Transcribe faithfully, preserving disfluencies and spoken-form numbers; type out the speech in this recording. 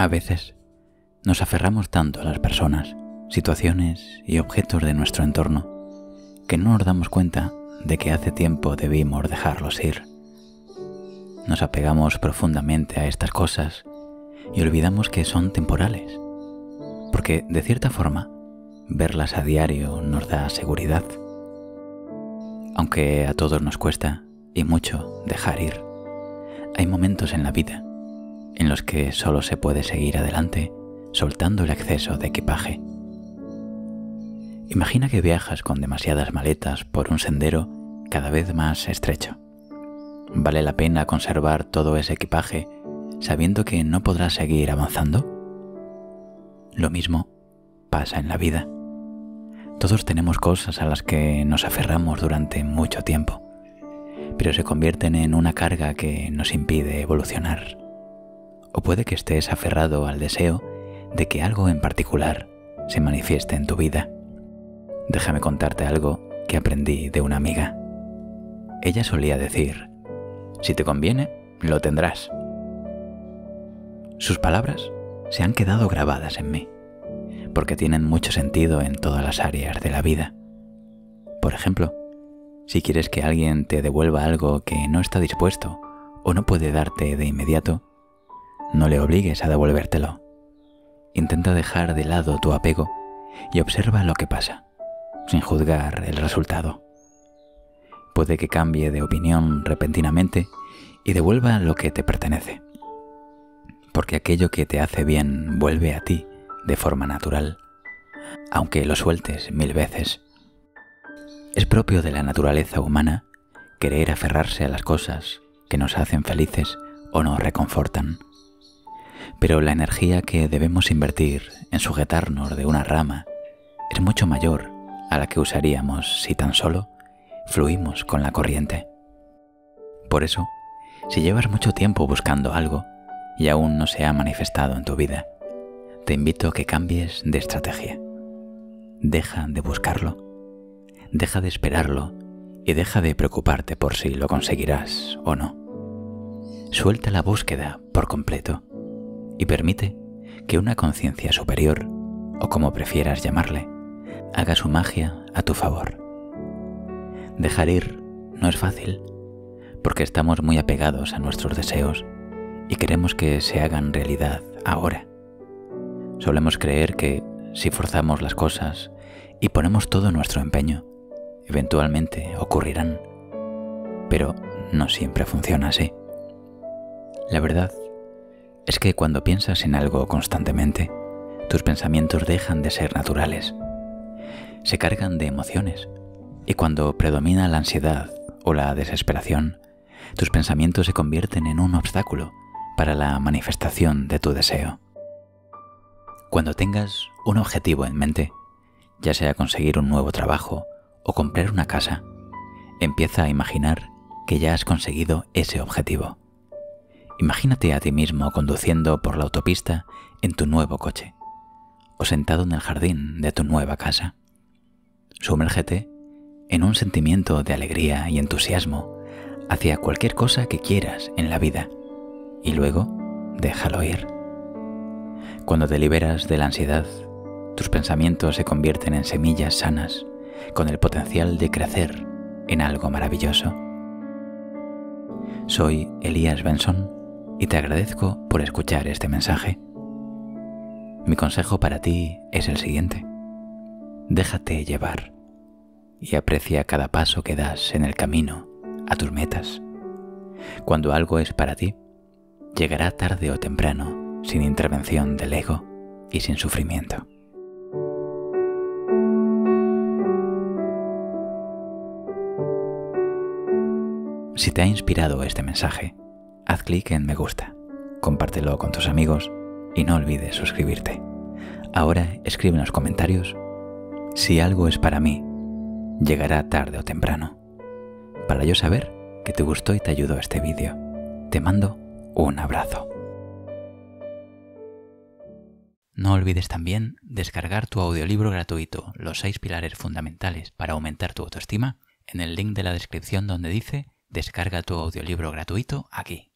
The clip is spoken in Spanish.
A veces nos aferramos tanto a las personas, situaciones y objetos de nuestro entorno que no nos damos cuenta de que hace tiempo debimos dejarlos ir. Nos apegamos profundamente a estas cosas y olvidamos que son temporales, porque de cierta forma verlas a diario nos da seguridad, aunque a todos nos cuesta y mucho dejar ir. Hay momentos en la vida en los que solo se puede seguir adelante soltando el exceso de equipaje. Imagina que viajas con demasiadas maletas por un sendero cada vez más estrecho. ¿Vale la pena conservar todo ese equipaje sabiendo que no podrás seguir avanzando? Lo mismo pasa en la vida. Todos tenemos cosas a las que nos aferramos durante mucho tiempo, pero se convierten en una carga que nos impide evolucionar. O puede que estés aferrado al deseo de que algo en particular se manifieste en tu vida. Déjame contarte algo que aprendí de una amiga. Ella solía decir: si te conviene, lo tendrás. Sus palabras se han quedado grabadas en mí, porque tienen mucho sentido en todas las áreas de la vida. Por ejemplo, si quieres que alguien te devuelva algo que no está dispuesto o no puede darte de inmediato, no le obligues a devolvértelo. Intenta dejar de lado tu apego y observa lo que pasa, sin juzgar el resultado. Puede que cambie de opinión repentinamente y devuelva lo que te pertenece, porque aquello que te hace bien vuelve a ti de forma natural, aunque lo sueltes mil veces. Es propio de la naturaleza humana querer aferrarse a las cosas que nos hacen felices o nos reconfortan, pero la energía que debemos invertir en sujetarnos de una rama es mucho mayor a la que usaríamos si tan solo fluimos con la corriente. Por eso, si llevas mucho tiempo buscando algo y aún no se ha manifestado en tu vida, te invito a que cambies de estrategia. Deja de buscarlo, deja de esperarlo y deja de preocuparte por si lo conseguirás o no. Suelta la búsqueda por completo y permite que una conciencia superior, o como prefieras llamarle, haga su magia a tu favor. Dejar ir no es fácil, porque estamos muy apegados a nuestros deseos y queremos que se hagan realidad ahora. Solemos creer que si forzamos las cosas y ponemos todo nuestro empeño, eventualmente ocurrirán, pero no siempre funciona así. La verdad es que cuando piensas en algo constantemente, tus pensamientos dejan de ser naturales, se cargan de emociones. Y cuando predomina la ansiedad o la desesperación, tus pensamientos se convierten en un obstáculo para la manifestación de tu deseo. Cuando tengas un objetivo en mente, ya sea conseguir un nuevo trabajo o comprar una casa, empieza a imaginar que ya has conseguido ese objetivo. Imagínate a ti mismo conduciendo por la autopista en tu nuevo coche o sentado en el jardín de tu nueva casa. Sumérgete en un sentimiento de alegría y entusiasmo hacia cualquier cosa que quieras en la vida y luego déjalo ir. Cuando te liberas de la ansiedad, tus pensamientos se convierten en semillas sanas con el potencial de crecer en algo maravilloso. Soy Elías Benson y te agradezco por escuchar este mensaje. Mi consejo para ti es el siguiente: déjate llevar y aprecia cada paso que das en el camino a tus metas. Cuando algo es para ti, llegará tarde o temprano, sin intervención del ego y sin sufrimiento. Si te ha inspirado este mensaje, haz clic en me gusta, compártelo con tus amigos y no olvides suscribirte. Ahora escribe en los comentarios: si algo es para mí, llegará tarde o temprano, para yo saber que te gustó y te ayudó este vídeo. Te mando un abrazo. No olvides también descargar tu audiolibro gratuito Los seis pilares fundamentales para aumentar tu autoestima en el link de la descripción donde dice "descarga tu audiolibro gratuito aquí".